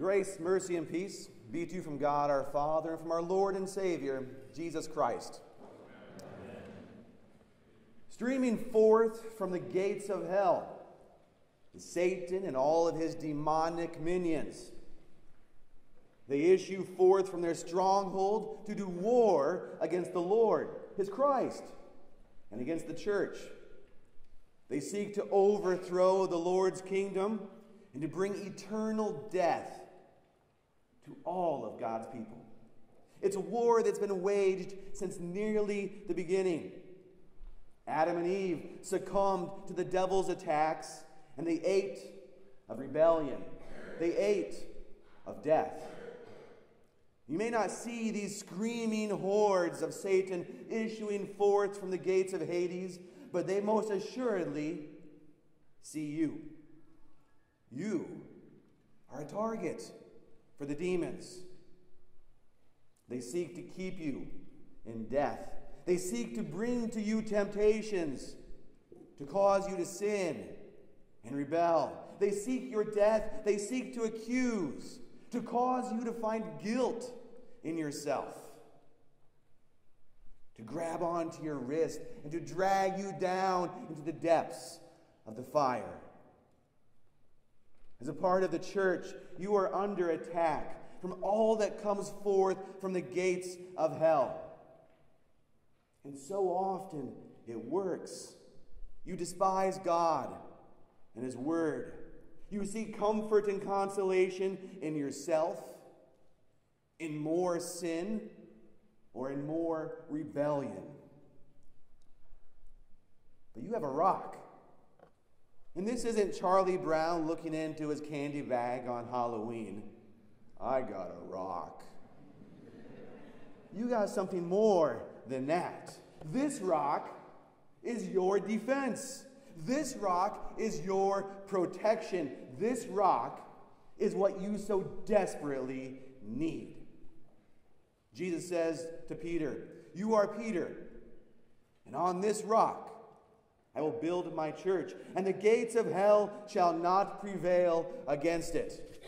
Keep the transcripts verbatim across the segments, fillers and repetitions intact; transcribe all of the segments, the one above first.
Grace, mercy, and peace be to you from God our Father and from our Lord and Savior, Jesus Christ. Amen. Streaming forth from the gates of hell is Satan and all of his demonic minions. They issue forth from their stronghold to do war against the Lord, his Christ, and against the church. They seek to overthrow the Lord's kingdom and to bring eternal death to all of God's people. It's a war that's been waged since nearly the beginning. Adam and Eve succumbed to the devil's attacks, and they ate of rebellion. They ate of death. You may not see these screaming hordes of Satan issuing forth from the gates of Hades, but they most assuredly see you. You are a target for the demons. They seek to keep you in death. They seek to bring to you temptations to cause you to sin and rebel. They seek your death. They seek to accuse, to cause you to find guilt in yourself, to grab onto your wrist and to drag you down into the depths of the fire. As a part of the church, you are under attack from all that comes forth from the gates of hell. And so often it works. You despise God and his word. You seek comfort and consolation in yourself, in more sin, or in more rebellion. But you have a rock. And this isn't Charlie Brown looking into his candy bag on Halloween. I got a rock. You got something more than that. This rock is your defense. This rock is your protection. This rock is what you so desperately need. Jesus says to Peter, "You are Peter, and on this rock I will build my church, and the gates of hell shall not prevail against it."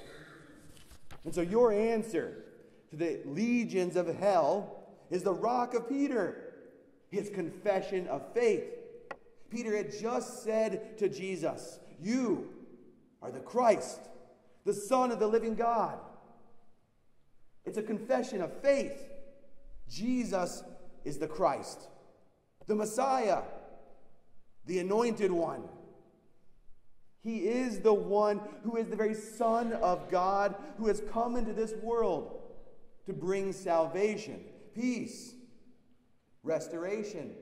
And so your answer to the legions of hell is the rock of Peter, his confession of faith. Peter had just said to Jesus, "You are the Christ, the Son of the living God." It's a confession of faith. Jesus is the Christ, the Messiah, the anointed one. He is the one who is the very Son of God, who has come into this world to bring salvation, peace, restoration,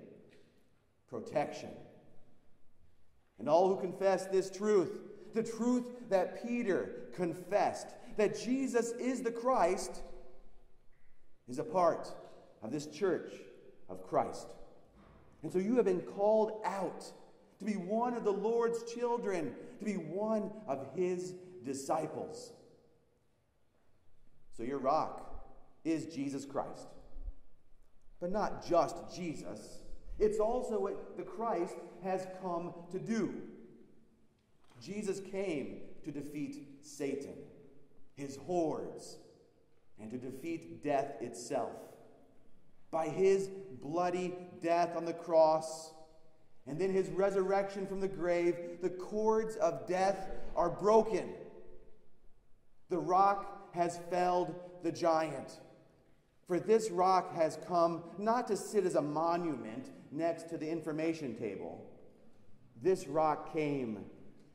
protection. And all who confess this truth, the truth that Peter confessed, that Jesus is the Christ, is a part of this church of Christ. And so you have been called out to be one of the Lord's children, to be one of his disciples. So your rock is Jesus Christ. But not just Jesus. It's also what the Christ has come to do. Jesus came to defeat Satan, his hordes, and to defeat death itself. By his bloody death on the cross, and then his resurrection from the grave, the cords of death are broken. The rock has felled the giant. For this rock has come not to sit as a monument next to the information table. This rock came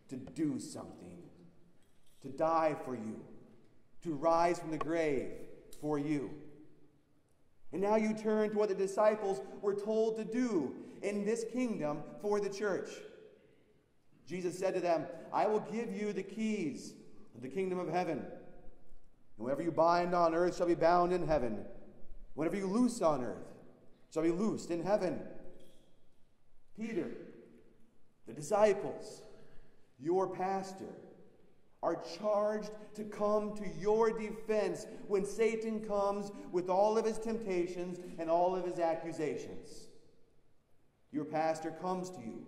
to do something, to die for you, to rise from the grave for you. And now you turn to what the disciples were told to do in this kingdom for the church. Jesus said to them, "I will give you the keys of the kingdom of heaven. And whatever you bind on earth shall be bound in heaven. Whatever you loose on earth shall be loosed in heaven." Peter, the disciples, your pastor, are charged to come to your defense when Satan comes with all of his temptations and all of his accusations. Your pastor comes to you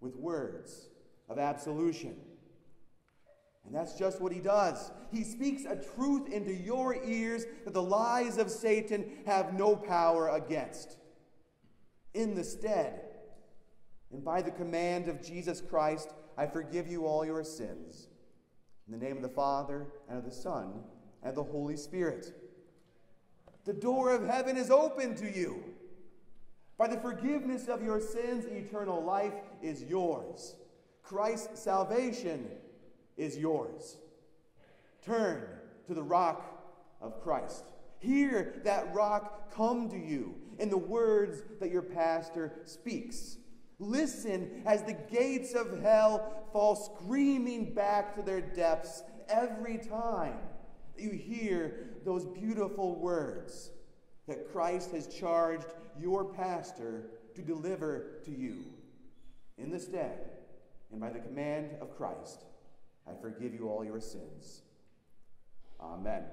with words of absolution. And that's just what he does. He speaks a truth into your ears that the lies of Satan have no power against. In the stead, and by the command of Jesus Christ, I forgive you all your sins. In the name of the Father, and of the Son, and of the Holy Spirit. The door of heaven is open to you. By the forgiveness of your sins, eternal life is yours. Christ's salvation is yours. Turn to the rock of Christ. Hear that rock come to you in the words that your pastor speaks. Listen as the gates of hell fall screaming back to their depths every time you hear those beautiful words that Christ has charged your pastor to deliver to you. In the stead, and by the command of Christ, I forgive you all your sins. Amen. Amen.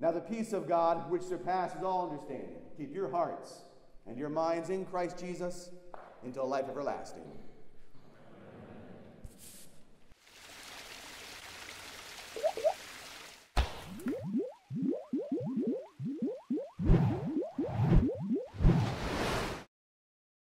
Now the peace of God, which surpasses all understanding, keep your hearts and your minds in Christ Jesus until life everlasting.